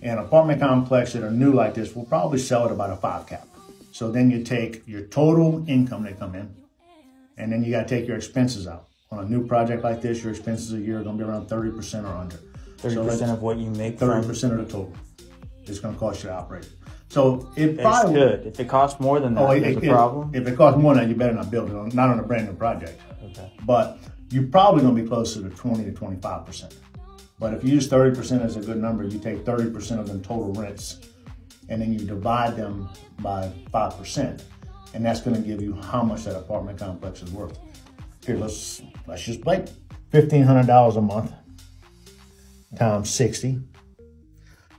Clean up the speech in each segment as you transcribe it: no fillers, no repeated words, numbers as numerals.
An apartment complex that are new like this will probably sell at about a 5 cap. So then you take your total income that come in, and then you got to take your expenses out. On a new project like this, your expenses a year are going to be around 30% or under. 30% of what you make? 30% of the total. It's going to cost you to operate. So it probably should. If it costs more than that, there's a problem. If it costs more than that, you better not build it, not on a brand new project. Okay. But you're probably going to be closer to 20 to 25%. But if you use 30% as a good number, you take 30% of them total rents, and then you divide them by 5%, and that's going to give you how much that apartment complex is worth. Here, let's just play. $1,500 a month times 60.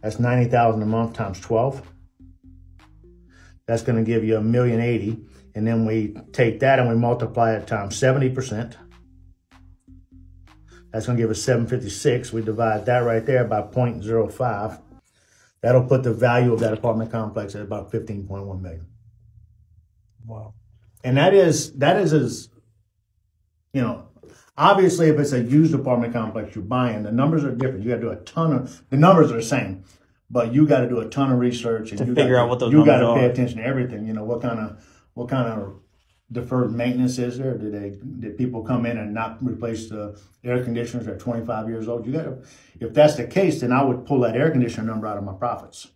That's $90,000 a month times 12. That's going to give you $1,080,000, and then we take that and we multiply it times 70%. That's going to give us $756. We divide that right there by 0.05. That'll put the value of that apartment complex at about $15.1 million. Wow. And that is as, you know, obviously if it's a used apartment complex you're buying, the numbers are different. You got to do a ton of, the numbers are the same, but you got to do a ton of research and to figure out what those numbers are. You got to pay attention to everything. You know, what kind of deferred maintenance is there? Did people come in and not replace the air conditioners at 25 years old? You gotta, if that's the case, then I would pull that air conditioner number out of my profits,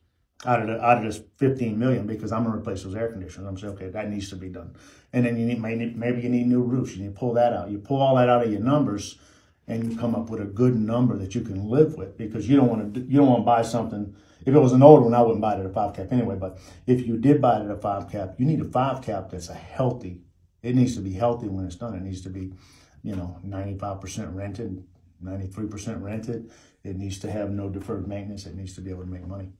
out of this $15 million, because I'm gonna replace those air conditioners. I'm saying, okay, that needs to be done. And then you need, maybe you need new roofs. You need to pull that out. You pull all that out of your numbers, and you come up with a good number that you can live with, because you don't want to buy something. If it was an old one, I wouldn't buy it at a 5 cap anyway. But if you did buy it at a 5 cap, you need a 5 cap that's a healthy. It needs to be healthy when it's done. It needs to be, you know, 95% rented, 93% rented. It needs to have no deferred maintenance. It needs to be able to make money.